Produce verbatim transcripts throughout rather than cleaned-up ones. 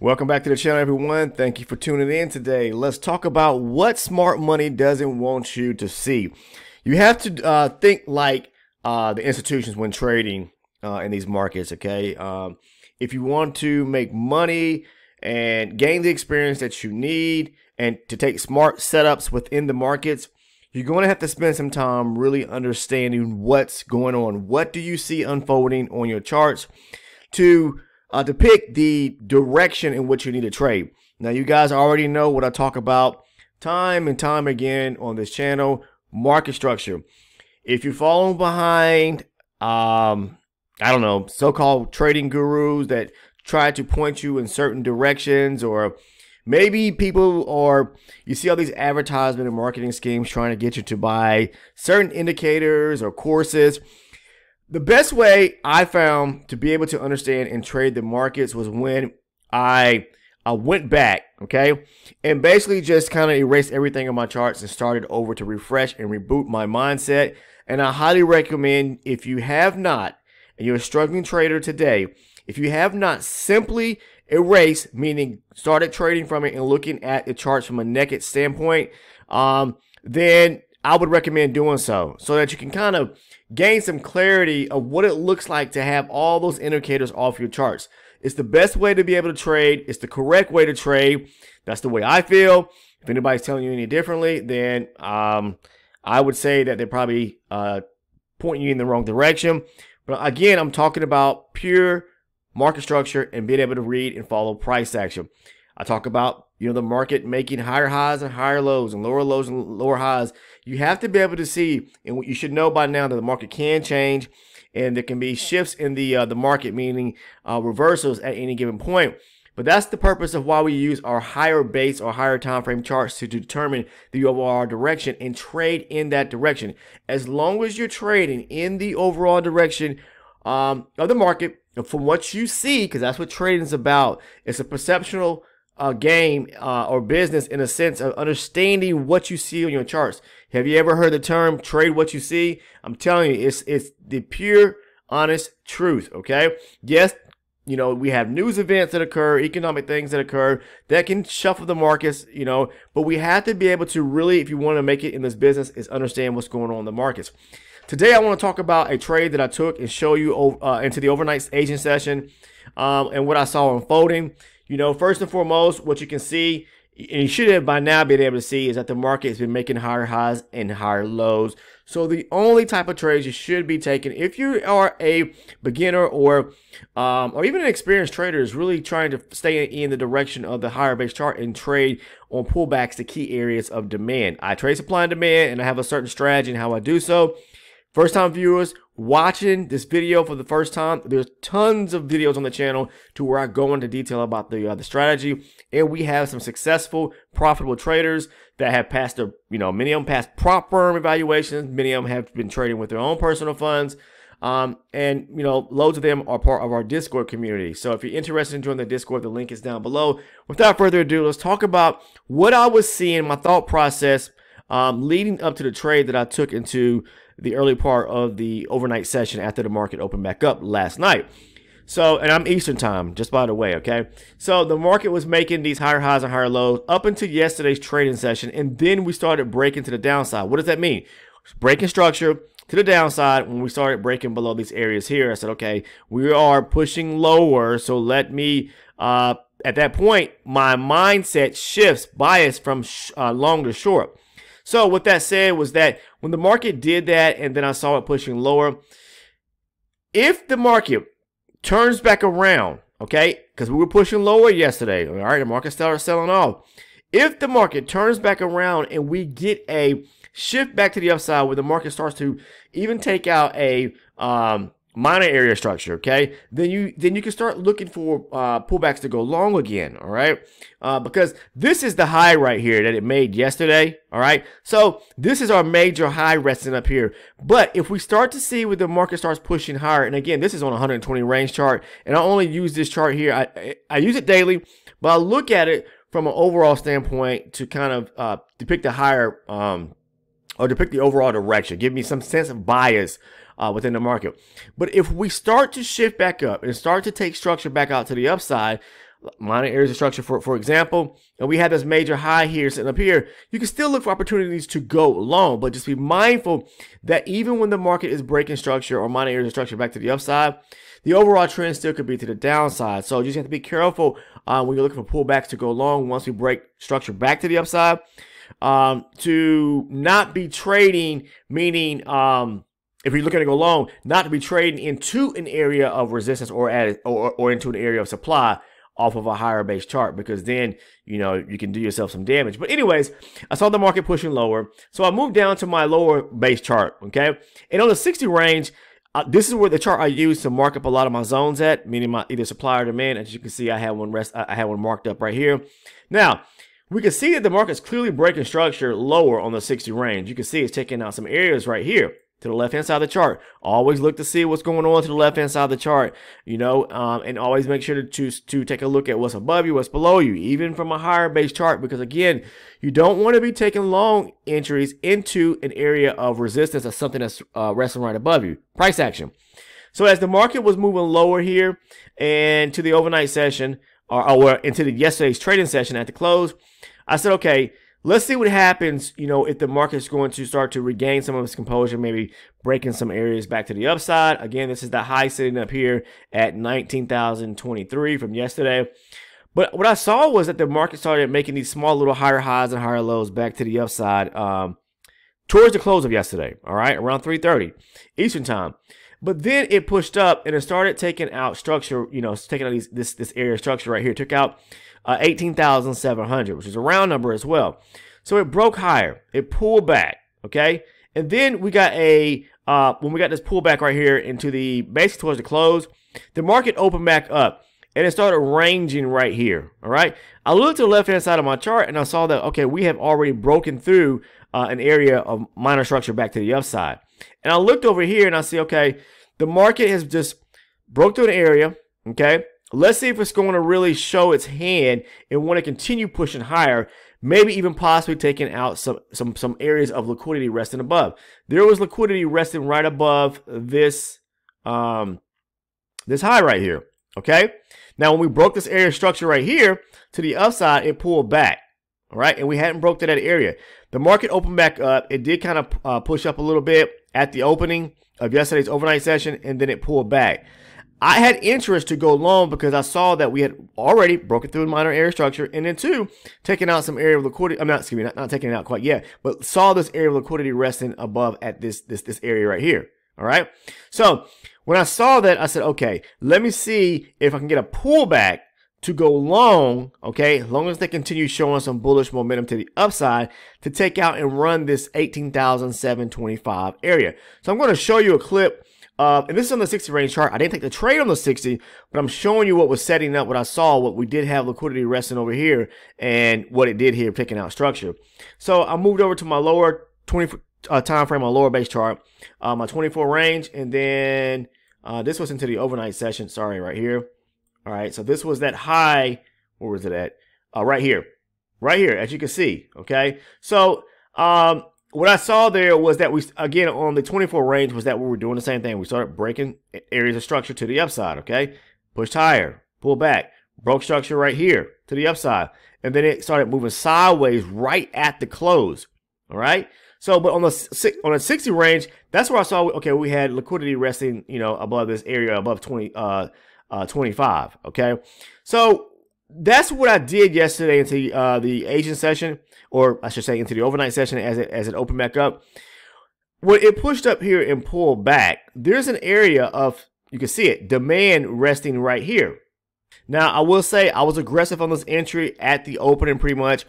Welcome back to the channel, everyone. Thank you for tuning in today. Let's talk about what smart money doesn't want you to see. You have to uh, think like uh, the institutions when trading uh, in these markets, okay? Um, if you want to make money and gain the experience that you need and to take smart setups within the markets, you're going to have to spend some time really understanding what's going on. What do you see unfolding on your charts to Uh, to pick the direction in which you need to trade. Now, you guys already know what I talk about time and time again on this channel, market structure. If you're following behind, um, I don't know, so-called trading gurus that try to point you in certain directions, or maybe people, or you see all these advertisement and marketing schemes trying to get you to buy certain indicators or courses. The best way I found to be able to understand and trade the markets was when I, I went back, okay, and basically just kind of erased everything on my charts and started over to refresh and reboot my mindset. And I highly recommend, if you have not, and you're a struggling trader today, if you have not simply erased, meaning started trading from it and looking at the charts from a naked standpoint, um, then I would recommend doing so, so that you can kind of gain some clarity of what it looks like to have all those indicators off your charts. It's the best way to be able to trade. It's the correct way to trade. That's the way I feel. If anybody's telling you any differently, then um, I would say that they're probably uh, pointing you in the wrong direction. But again, I'm talking about pure market structure and being able to read and follow price action. I talk about, you know, the market making higher highs and higher lows and lower lows and lower highs. You have to be able to see, and what you should know by now, that the market can change and there can be shifts in the uh, the market, meaning uh, reversals at any given point. But that's the purpose of why we use our higher base or higher time frame charts to determine the overall direction and trade in that direction. As long as you're trading in the overall direction um, of the market, from what you see, because that's what trading is about. It's a perceptual Uh, game uh, or business, in a sense of understanding what you see on your charts. Have you ever heard the term trade what you see? I'm telling you, it's it's the pure, honest truth, okay? Yes, you know, we have news events that occur, economic things that occur that can shuffle the markets, you know, but we have to be able to really, if you want to make it in this business, is understand what's going on in the markets. Today, I want to talk about a trade that I took and show you uh, into the overnight agent session um, and what I saw unfolding. You know, first and foremost, what you can see, and you should have by now been able to see, is that the market has been making higher highs and higher lows. So the only type of trades you should be taking, if you are a beginner or um, or even an experienced trader, is really trying to stay in the direction of the higher base chart and trade on pullbacks to key areas of demand. I trade supply and demand, and I have a certain strategy and how I do so. First time viewers watching this video for the first time, there's tons of videos on the channel to where I go into detail about the, uh, the strategy, and we have some successful, profitable traders that have passed their, you know, many of them passed prop firm evaluations, many of them have been trading with their own personal funds, um, and, you know, loads of them are part of our Discord community. So if you're interested in joining the Discord, the link is down below. Without further ado, let's talk about what I was seeing, my thought process um, leading up to the trade that I took into the early part of the overnight session after the market opened back up last night. So, and I'm Eastern time, just by the way, okay? So the market was making these higher highs and higher lows up until yesterday's trading session, and then we started breaking to the downside. What does that mean? Breaking structure to the downside. When we started breaking below these areas here, I said, okay, we are pushing lower, so let me, uh, at that point, my mindset shifts bias from sh uh, long to short. So what that said was that when the market did that, and then I saw it pushing lower, if the market turns back around, okay, because we were pushing lower yesterday, all right, the market started selling off. If the market turns back around and we get a shift back to the upside where the market starts to even take out a um, minor area structure, okay, then you then you can start looking for uh, pullbacks to go long again, all right, uh, because this is the high right here that it made yesterday, all right, so this is our major high resting up here. But if we start to see where the market starts pushing higher, and again, this is on a one hundred twenty range chart, and I only use this chart here, I, I use it daily, but I look at it from an overall standpoint to kind of uh, depict the higher um, or depict the overall direction, give me some sense of bias Uh, within the market. But if we start to shift back up and start to take structure back out to the upside, minor areas of structure, for, for example, and we had this major high here sitting up here, you can still look for opportunities to go long, but just be mindful that even when the market is breaking structure or minor areas of structure back to the upside, the overall trend still could be to the downside. So you just have to be careful uh, when you're looking for pullbacks to go long once we break structure back to the upside, um, to not be trading, meaning um, if you're looking to go long, not to be trading into an area of resistance or, at, or, or into an area of supply off of a higher base chart, because then, you know, you can do yourself some damage. But anyways, I saw the market pushing lower, so I moved down to my lower base chart, okay? And on the sixty range, Uh, this is where the chart I use to mark up a lot of my zones at, meaning my either supply or demand. As you can see, I had one rest, I had one marked up right here. Now, we can see that the market's clearly breaking structure lower on the sixty range. You can see it's taking out some areas right here to the left-hand side of the chart. Always look to see what's going on to the left-hand side of the chart, you know, um, and always make sure to, to, to take a look at what's above you, what's below you, even from a higher base chart, because again, you don't want to be taking long entries into an area of resistance or something that's uh, resting right above you. Price action. So as the market was moving lower here and to the overnight session, or, or into the yesterday's trading session at the close, I said, okay, let's see what happens, you know, if the market's going to start to regain some of its composure, maybe breaking some areas back to the upside. Again, this is the high sitting up here at nineteen thousand twenty-three from yesterday. But what I saw was that the market started making these small little higher highs and higher lows back to the upside um, towards the close of yesterday, all right, around three thirty Eastern time. But then it pushed up and it started taking out structure, you know, taking out these, this, this area of structure right here, took out Uh, eighteen thousand seven hundred, which is a round number as well. So it broke higher, it pulled back, okay? And then we got a, uh, when we got this pullback right here into the, basically towards the close, the market opened back up and it started ranging right here, all right? I looked to the left-hand side of my chart and I saw that, okay, we have already broken through uh, an area of minor structure back to the upside. And I looked over here and I see, okay, the market has just broke through an area, okay? Let's see if it's going to really show its hand and want to continue pushing higher, maybe even possibly taking out some, some, some areas of liquidity resting above. There was liquidity resting right above this, um, this high right here, okay? Now, when we broke this area structure right here to the upside, it pulled back, all right? And we hadn't broke to that area. The market opened back up. It did kind of uh, push up a little bit at the opening of yesterday's overnight session, and then it pulled back. I had interest to go long because I saw that we had already broken through the minor area structure, and then two, taking out some area of liquidity. I'm not, excuse me, not, not taking it out quite yet, but saw this area of liquidity resting above at this, this, this area right here. All right. So when I saw that, I said, okay, let me see if I can get a pullback to go long. Okay. As long as they continue showing some bullish momentum to the upside to take out and run this eighteen thousand seven hundred twenty-five area. So I'm going to show you a clip. Uh, and this is on the sixty range chart. I didn't take the trade on the sixty, but I'm showing you what was setting up, what I saw, what we did have liquidity resting over here, and what it did here, picking out structure. So I moved over to my lower twenty uh, time frame, my lower base chart, uh, my twenty-four range, and then uh, this was into the overnight session. Sorry, right here. All right, so this was that high. Where was it at? Uh, right here, right here, as you can see. Okay, so. Um, What I saw there was that we, again, on the twenty-four range, was that we were doing the same thing. We started breaking areas of structure to the upside, okay? Pushed higher, pulled back, broke structure right here to the upside. And then it started moving sideways right at the close, all right? So, but on the on the sixty range, that's where I saw, okay, we had liquidity resting, you know, above this area, above twenty, uh, uh, twenty-five, okay? So that's what I did yesterday into uh, the Asian session, or I should say into the overnight session as it, as it opened back up. When it pushed up here and pulled back, there's an area of, you can see it, demand resting right here. Now, I will say I was aggressive on this entry at the opening pretty much.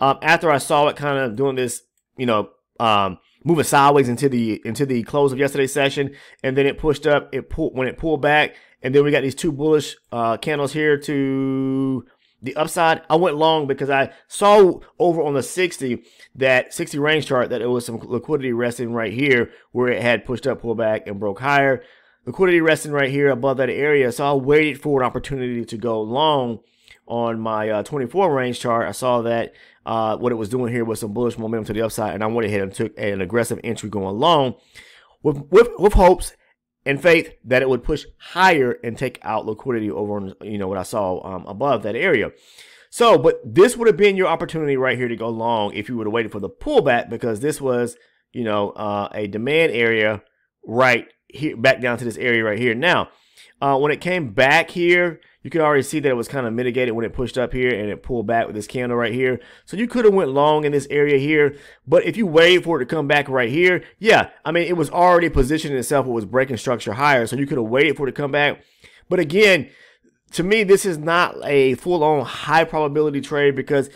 Um, after I saw it kind of doing this, you know, um, moving sideways into the into the close of yesterday's session, and then it pushed up, it pulled, when it pulled back, and then we got these two bullish uh, candles here to the upside. I went long because I saw over on the sixty, that sixty range chart, that it was some liquidity resting right here where it had pushed up, pulled back, and broke higher. Liquidity resting right here above that area. So I waited for an opportunity to go long on my uh, twenty-four range chart. I saw that uh, what it was doing here was some bullish momentum to the upside, and I went ahead and took an aggressive entry going long with, with, with hopes in faith that it would push higher and take out liquidity over on, you know, what I saw um, above that area. So, but this would have been your opportunity right here to go long if you would have waited for the pullback, because this was, you know, uh, a demand area right here, back down to this area right here. Now, uh, when it came back here, you could already see that it was kind of mitigated when it pushed up here and it pulled back with this candle right here. So you could have went long in this area here, but if you waited for it to come back right here, yeah, I mean, it was already positioning itself. It was breaking structure higher, so you could have waited for it to come back. But again, to me, this is not a full-on high probability trade, because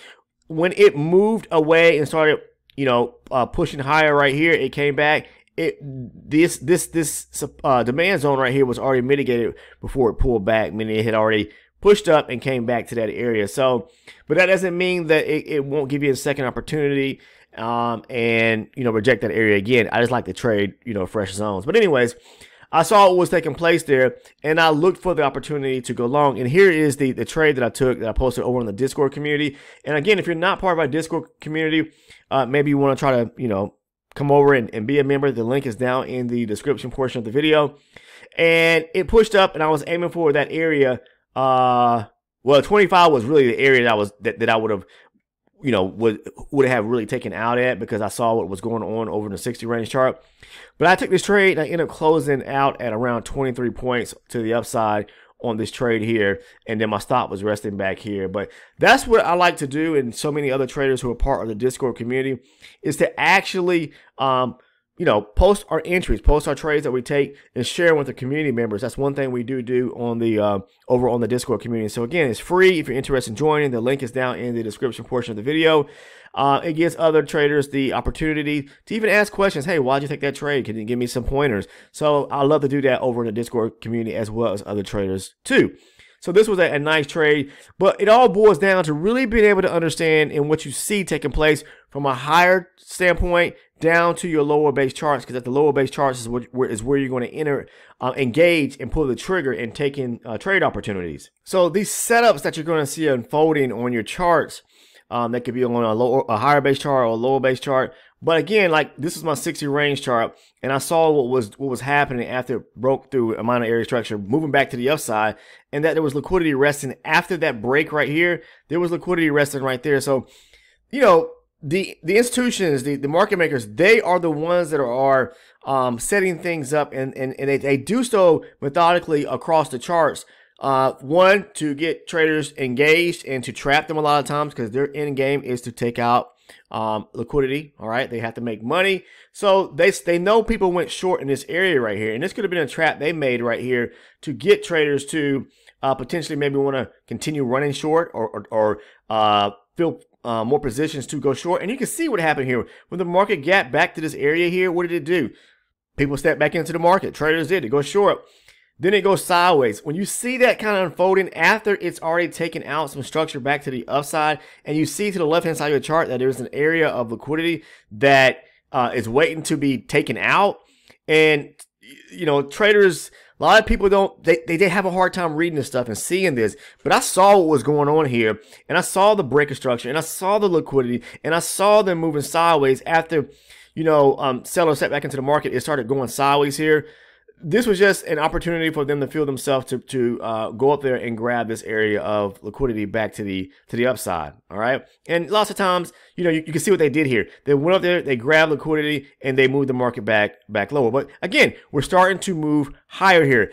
when it moved away and started, you know, uh, pushing higher right here, it came back. It this this this uh, demand zone right here was already mitigated before it pulled back, meaning it had already pushed up and came back to that area. So, but that doesn't mean that it, it won't give you a second opportunity um, and, you know, reject that area again. I just like to trade, you know, fresh zones. But anyways, I saw what was taking place there, and I looked for the opportunity to go long. And here is the, the trade that I took that I posted over on the Discord community. And again, if you're not part of our Discord community, uh, maybe you want to try to, you know, come over and, and be a member. The link is down in the description portion of the video. And it pushed up, and I was aiming for that area. Uh, well, twenty-five was really the area that I was that, that I would have, you know, would would have really taken out at, because I saw what was going on over in the sixty range chart. But I took this trade, and I ended up closing out at around twenty-three points to the upside on this trade here, and then my stop was resting back here. But that's what I like to do, and so many other traders who are part of the Discord community, is to actually um you know, post our entries, post our trades that we take, and share with the community members. That's one thing we do do on the uh, over on the Discord community. So again, it's free if you're interested in joining. The link is down in the description portion of the video. Uh, it gives other traders the opportunity to even ask questions. Hey, why'd you take that trade? Can you give me some pointers? So I love to do that over in the Discord community, as well as other traders too. So this was a, a nice trade, but it all boils down to really being able to understand and what you see taking place from a higher standpoint down to your lower base charts, because at the lower base charts is, what, where, is where you're going to enter, uh, engage, and pull the trigger and take in uh, trade opportunities. So these setups that you're going to see unfolding on your charts, um, that could be on a, lower, a higher base chart or a lower base chart. But again, like, this is my sixty range chart, and I saw what was what was happening after it broke through a minor area structure, moving back to the upside, and that there was liquidity resting after that break right here. There was liquidity resting right there. So, you know, the the institutions, the, the market makers, they are the ones that are um, setting things up, and, and, and they, they do so methodically across the charts. Uh, one, to get traders engaged and to trap them a lot of times, because their end game is to take out um liquidity. All right, they have to make money, so they they know people went short in this area right here, and this could have been a trap they made right here to get traders to uh potentially maybe want to continue running short, or or, or uh fill uh, more positions to go short. And you can see what happened here when the market gap back to this area here. What did it do? People stepped back into the market. Traders did to go short. Then it goes sideways. When you see that kind of unfolding after it's already taken out some structure back to the upside, and you see to the left-hand side of your chart that there's an area of liquidity that uh, is waiting to be taken out. And, you know, traders, a lot of people don't, they, they, they have a hard time reading this stuff and seeing this. But I saw what was going on here, and I saw the break of structure, and I saw the liquidity, and I saw them moving sideways after, you know, um, sellers stepped back into the market. It started going sideways here. This was just an opportunity for them to feel themselves to, to uh, go up there and grab this area of liquidity back to the to the upside. All right. And lots of times, you know, you, you can see what they did here. They went up there, they grabbed liquidity, and they moved the market back back lower. But again, we're starting to move higher here.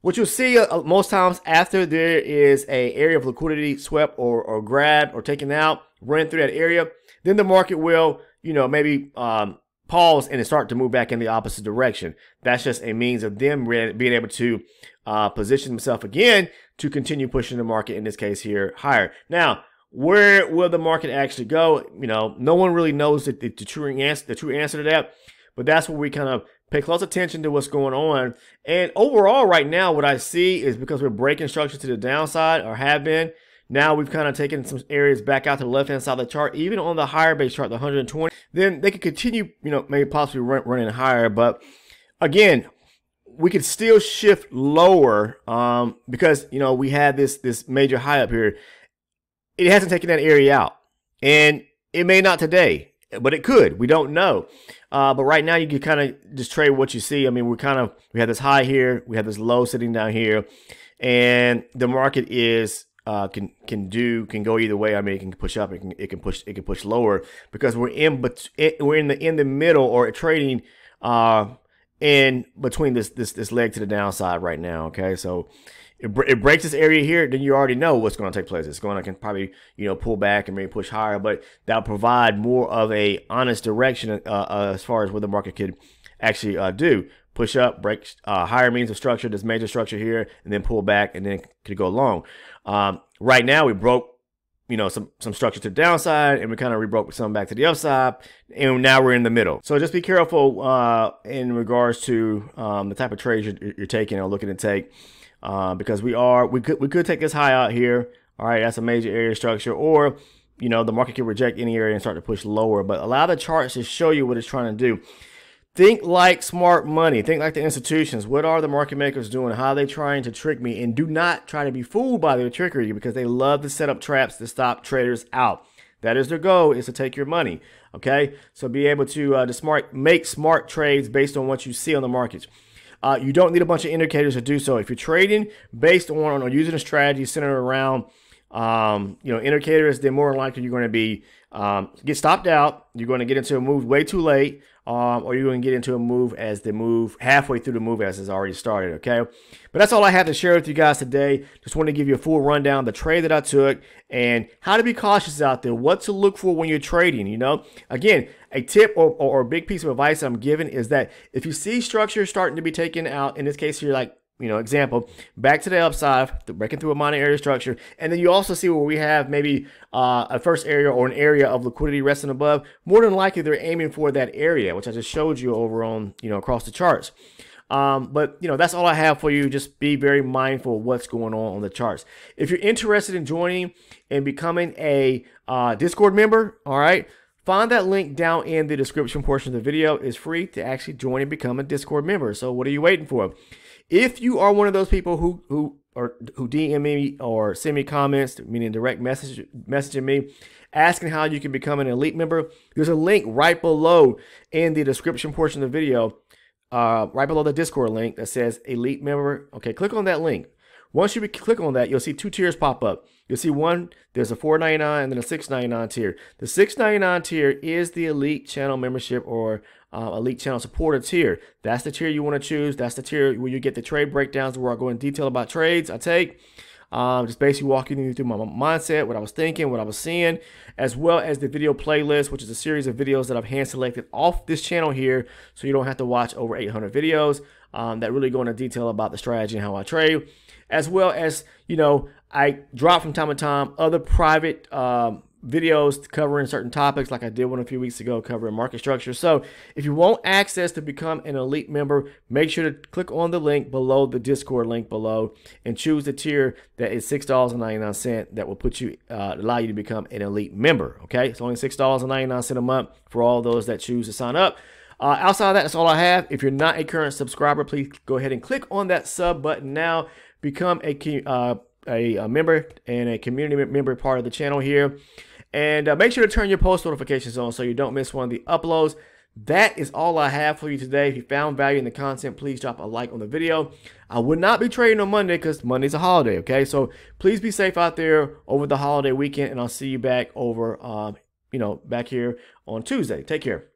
What you'll see uh, most times after there is a area of liquidity swept or, or grabbed or taken out, running through that area, then the market will, you know, maybe um, pause and start to move back in the opposite direction. That's just a means of them being able to uh, position themselves again to continue pushing the market, in this case here, higher. Now, where will the market actually go? You know, no one really knows the, the, the true answer, the true answer to that, but that's where we kind of pay close attention to what's going on. And overall right now, what I see is, because we're breaking structure to the downside, or have been, now we've kind of taken some areas back out to the left-hand side of the chart, even on the higher base chart, the one hundred twenty. Then they could continue, you know, maybe possibly run, running higher. But again, we could still shift lower um, because, you know, we had this this major high up here. It hasn't taken that area out, and it may not today. but it could. We don't know. Uh, but right now, you can kind of just trade what you see. I mean, we're kind of, we had this high here. We had this low sitting down here. And the market is, uh, can can do, can go either way. I mean, it can push up. It can, it can push, it can push lower because we're in, but we're in the, in the middle or trading uh, in between this, this, this leg to the downside right now. Okay. So it, it breaks this area here. Then you already know what's going to take place. It's going to can probably, you know, pull back and maybe push higher, but that'll provide more of a honest direction uh, uh, as far as what the market could actually uh, do. Push up, break uh, higher means of structure, this major structure here, and then pull back, and then could go long. Um, right now, we broke, you know, some some structure to the downside, and we kind of rebroke some back to the upside, and now we're in the middle. So just be careful uh, in regards to um, the type of trades you're, you're taking or looking to take, uh, because we are we could we could take this high out here. All right, that's a major area structure, or you know, the market can reject any area and start to push lower. But allow the charts to show you what it's trying to do. Think like smart money. Think like the institutions. What are the market makers doing? How are they trying to trick me? And do not try to be fooled by their trickery because they love to set up traps to stop traders out. That is their goal, is to take your money. Okay? So be able to, uh, to smart, make smart trades based on what you see on the markets. Uh, you don't need a bunch of indicators to do so. If you're trading based on or using a strategy centered around um you know indicators, then more likely you're going to be um get stopped out. You're going to get into a move way too late, um or you're going to get into a move as the move halfway through the move as it's already started. Okay, but that's all I have to share with you guys today. Just want to give you a full rundown of the trade that I took and how to be cautious out there, what to look for when you're trading. You know, again, a tip or, or, or a big piece of advice I'm giving is that if you see structure starting to be taken out, in this case you're like, you know, example, back to the upside, breaking through a minor area structure. And then you also see where we have maybe uh, a first area or an area of liquidity resting above. More than likely, they're aiming for that area, which I just showed you over on, you know, across the charts. Um, but, you know, that's all I have for you. Just be very mindful of what's going on on the charts. If you're interested in joining and becoming a uh, Discord member, all right, find that link down in the description portion of the video. It's free to actually join and become a Discord member. So what are you waiting for? If you are one of those people who who or who D M me or send me comments, meaning direct message messaging me, asking how you can become an elite member, there's a link right below in the description portion of the video, uh, right below the Discord link that says elite member. Okay, click on that link. Once you click on that, you'll see two tiers pop up. You'll see one, there's a four ninety-nine and then a six ninety-nine tier. The six ninety-nine tier is the elite channel membership or uh, elite channel supporter tier. That's the tier you want to choose. That's the tier where you get the trade breakdowns where I go in detail about trades I take. Um, just basically walking you through my mindset, what I was thinking, what I was seeing, as well as the video playlist, which is a series of videos that I've hand selected off this channel here, so you don't have to watch over eight hundred videos um, that really go into detail about the strategy and how I trade, as well as, you know, I drop from time to time other private um, videos covering certain topics, like I did one a few weeks ago covering market structure. So if you want access to become an elite member, make sure to click on the link below, the Discord link below, and choose the tier that is six ninety-nine that will put you, uh, allow you to become an elite member. Okay, it's only six ninety-nine a month for all those that choose to sign up. Uh, outside of that, that's all I have. If you're not a current subscriber, please go ahead and click on that sub button now. Become a, uh, a, a member and a community member part of the channel here. And uh, make sure to turn your post notifications on so you don't miss one of the uploads. That is all I have for you today. If you found value in the content, please drop a like on the video. I would not be trading on Monday because Monday's a holiday, okay? So please be safe out there over the holiday weekend, and I'll see you back over, um, you know, back here on Tuesday. Take care.